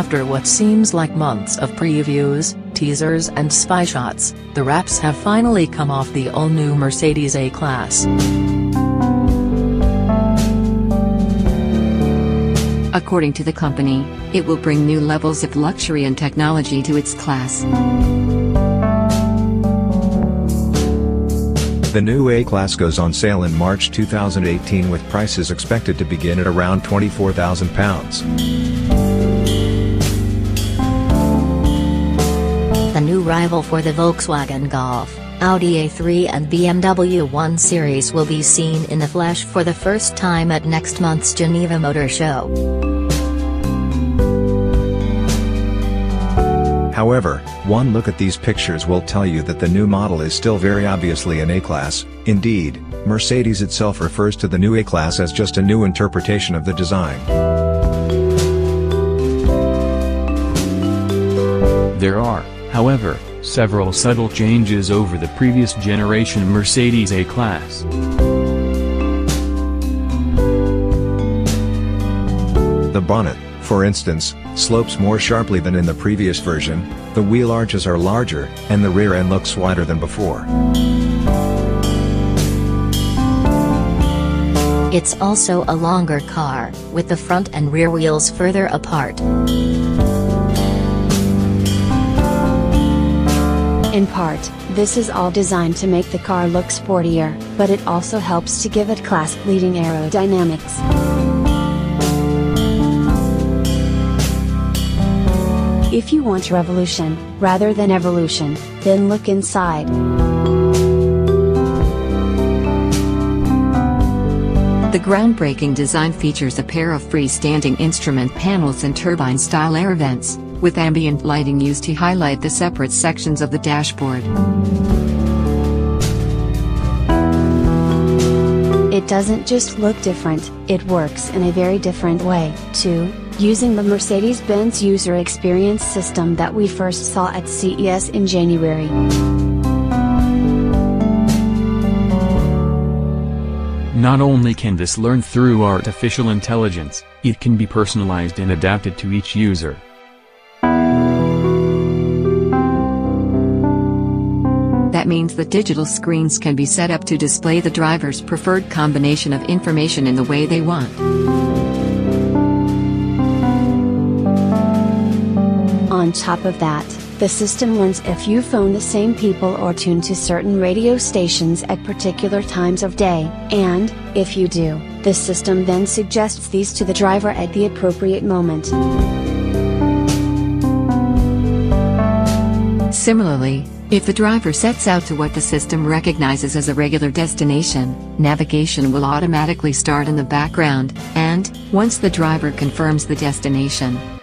After what seems like months of previews, teasers and spy shots, the wraps have finally come off the all-new Mercedes A-Class. According to the company, it will bring new levels of luxury and technology to its class. The new A-Class goes on sale in March 2018 with prices expected to begin at around £24,000. A new rival for the Volkswagen Golf, Audi A3 and BMW 1 Series will be seen in the flesh for the first time at next month's Geneva Motor Show. However, one look at these pictures will tell you that the new model is still very obviously an A-Class. Indeed, Mercedes itself refers to the new A-Class as just a new interpretation of the design. There are, however, several subtle changes over the previous generation Mercedes A-Class. The bonnet, for instance, slopes more sharply than in the previous version, the wheel arches are larger, and the rear end looks wider than before. It's also a longer car, with the front and rear wheels further apart. In part, this is all designed to make the car look sportier, but it also helps to give it class-leading aerodynamics. If you want revolution, rather than evolution, then look inside. The groundbreaking design features a pair of freestanding instrument panels and turbine-style air vents, with ambient lighting used to highlight the separate sections of the dashboard. It doesn't just look different, it works in a very different way, too, using the Mercedes-Benz User Experience system that we first saw at CES in January. Not only can this learn through artificial intelligence, it can be personalized and adapted to each user. That means that digital screens can be set up to display the driver's preferred combination of information in the way they want. On top of that, the system learns if you phone the same people or tune to certain radio stations at particular times of day, and, if you do, the system then suggests these to the driver at the appropriate moment. Similarly, if the driver sets out to what the system recognizes as a regular destination, navigation will automatically start in the background, and, once the driver confirms the destination,